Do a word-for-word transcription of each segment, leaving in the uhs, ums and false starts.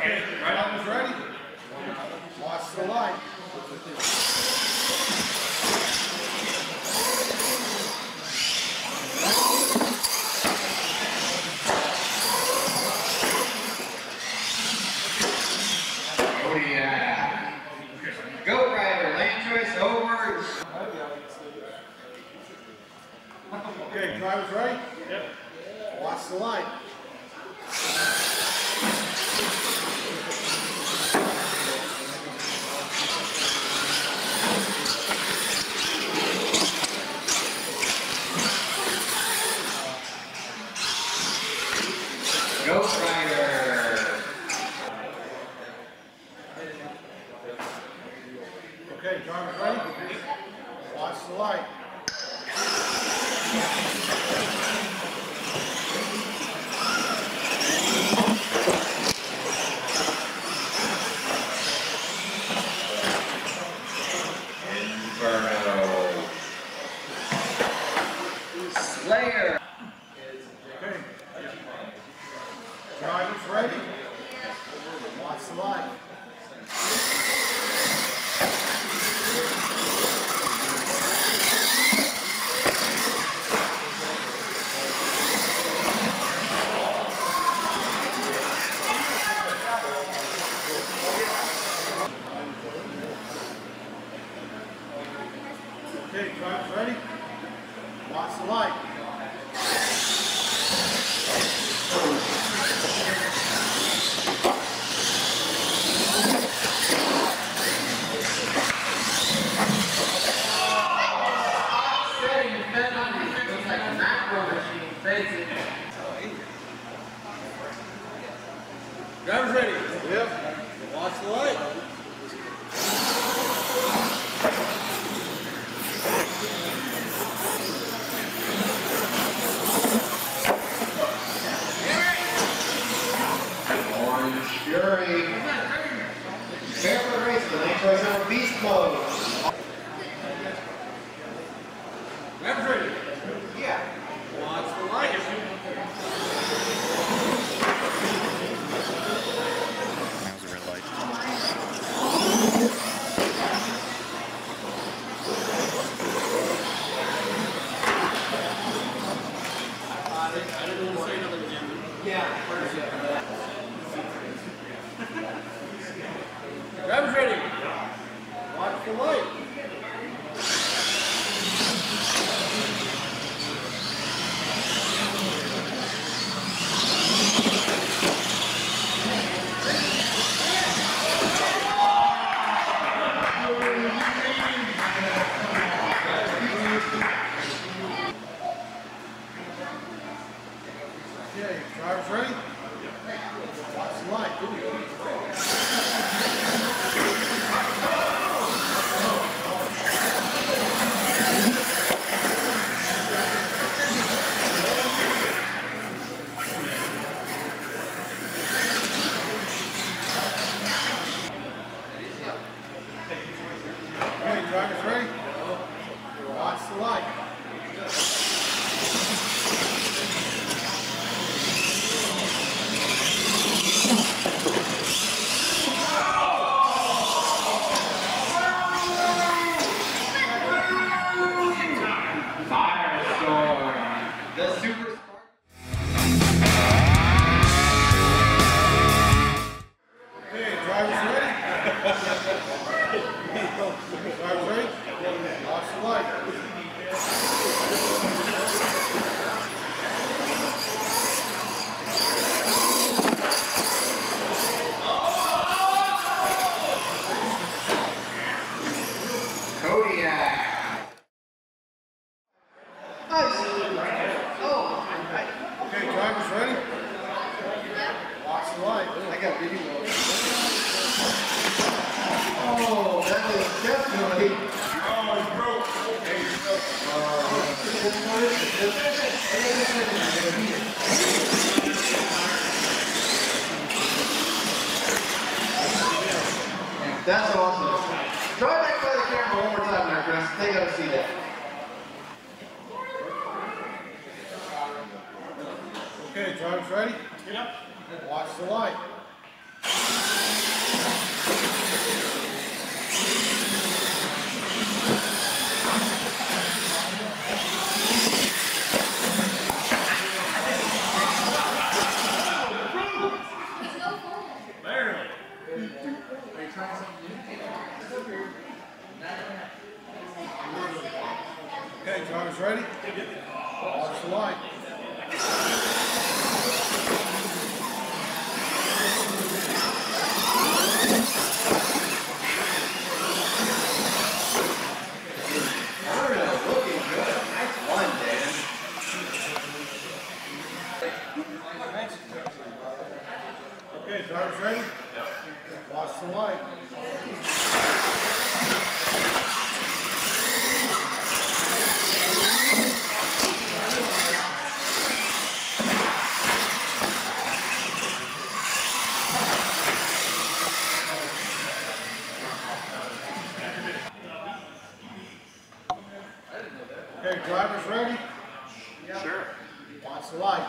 Okay, right on is ready. Watch the light. Oh yeah. Goat Rider, lane choice over. Okay, driver's ready? Yep. Watch the light. Goat Rider. Okay, driver's ready? Watch the light. Inferno. Slayer. Okay. Driver's ready. Watch the light. Okay, driver's ready? Watch the light. Driver's ready. Yep. Watch the light. Orange Fury. Fair for the race, the lane choice on beast mode. Driver's ready. Yeah. Watch the light. Driver's ready. Watch the light. Okay, driver's ready. Watch the light. Driver's ready? Watch the light. Firestorm! The super spark. Hey, driver's ready? Driver's ready? Watch the light. Kodiak. Oh, okay, driver's ready? Watch the light. I got video. Oh, that was definitely... Oh, it's broke. Okay, it's broke. Uh, that's awesome. Try back by the camera one more time there, Chris. They gotta see that. Okay, driver's ready? Get up. Watch the light. Okay, drivers ready? Watch the light. Okay, drivers ready? Yep. Watch the light. Okay, drivers ready? Yep. Sure. Watch the light.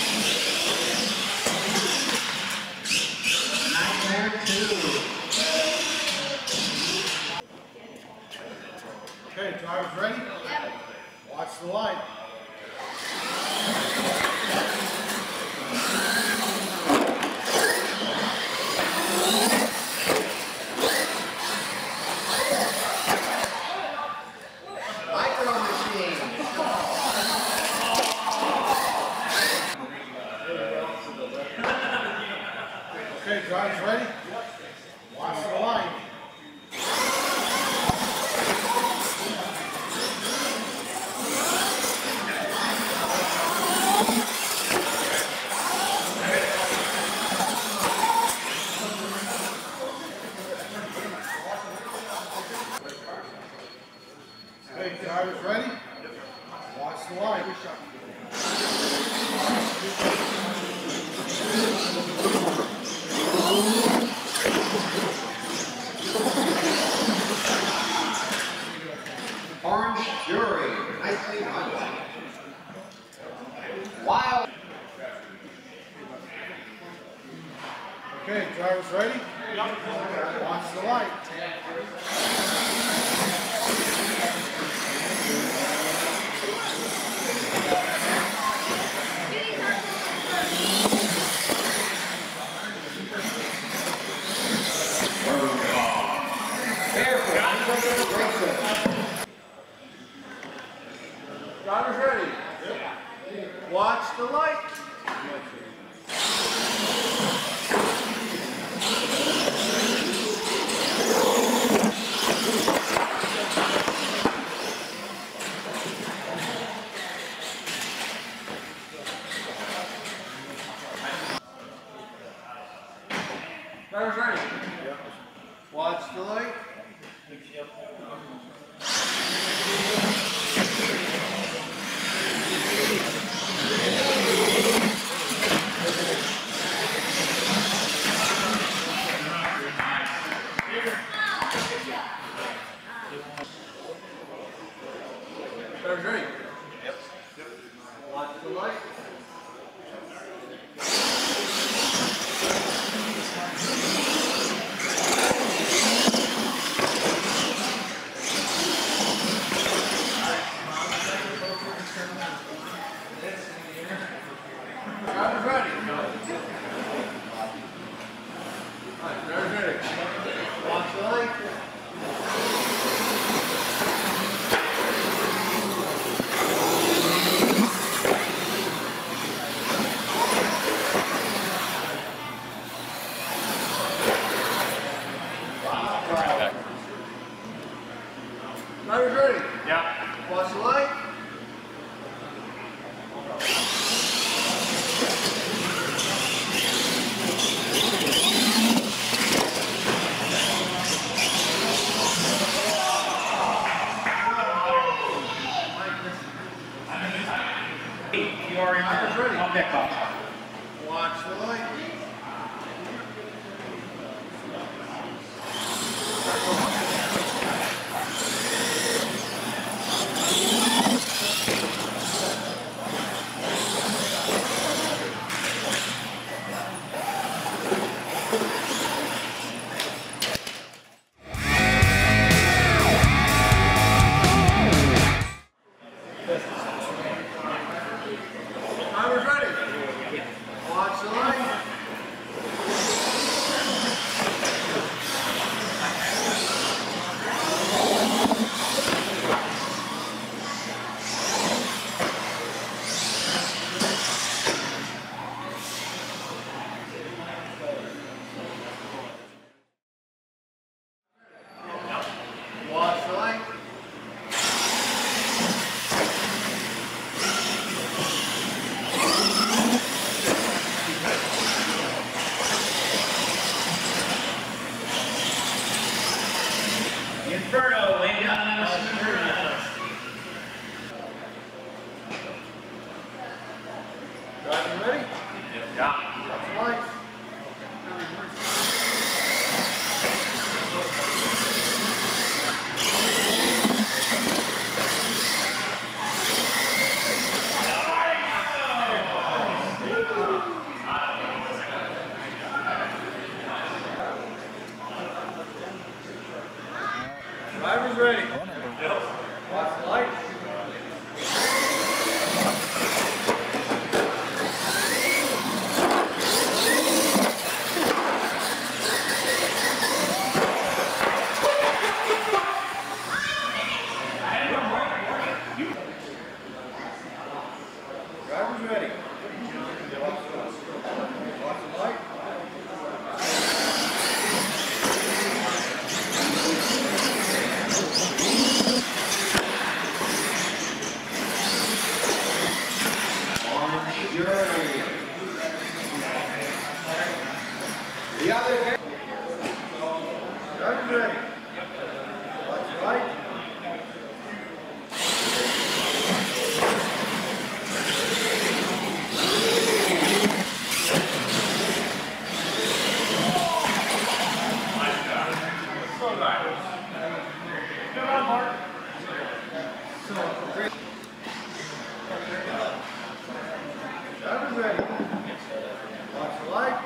Okay, drivers ready? Yep. Watch the light. Okay, drivers ready? Watch the light. Okay, drivers ready? Watch the light. Orange Fury, nicely done. Wild. Okay, drivers ready? Watch the light. Drivers ready? Yep. Watch the light. Drivers ready? Yep. Watch the light. Drivers ready? Yep. Watch the light. Drivers ready? Alright, drivers ready. Watch the light. Drivers ready? Yeah. Watch the light. You are in drivers ready. I'll pick up. Watch the light. Driver's ready. Yeah. Watch the light.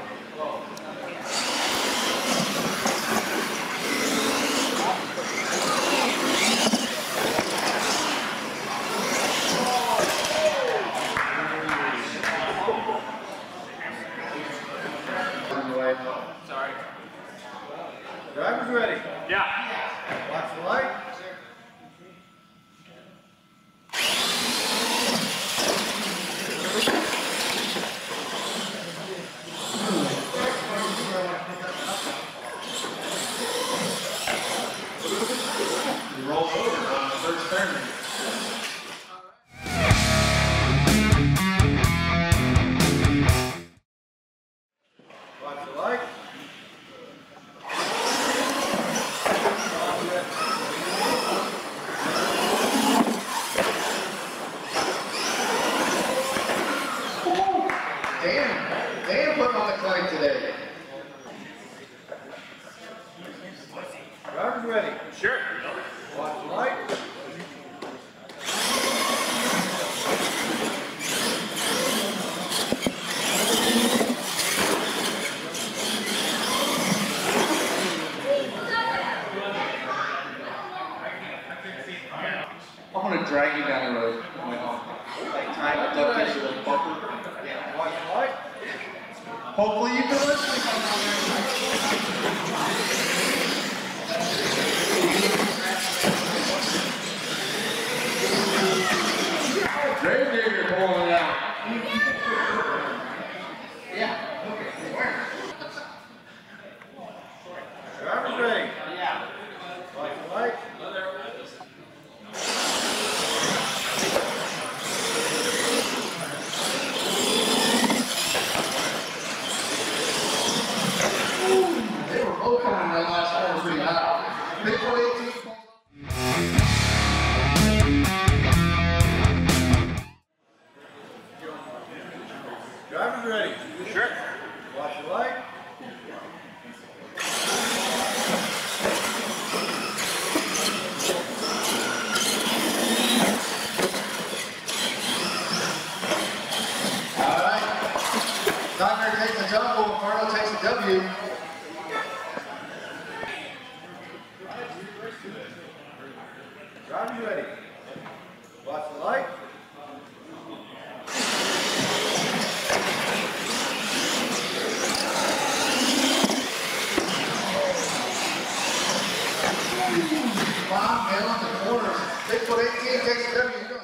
You roll over on the first turn. Today. Driver's ready. Sure. Watch the light. I'm going to drag you down the road. I'm going home. Like time to duck into the bumper. Yeah, watch the light. Hopefully you can listen to come down there. Grave digger pulling it out. Yeah, okay. Where? Driver's ready. Yeah. Light, light. Driver's ready. Sure. Watch the light. All right. Nightmare takes a double. Inferno takes a W. Driver's ready. Watch the light. Wow, man, on the corner. Bigfoot eighteen takes a W.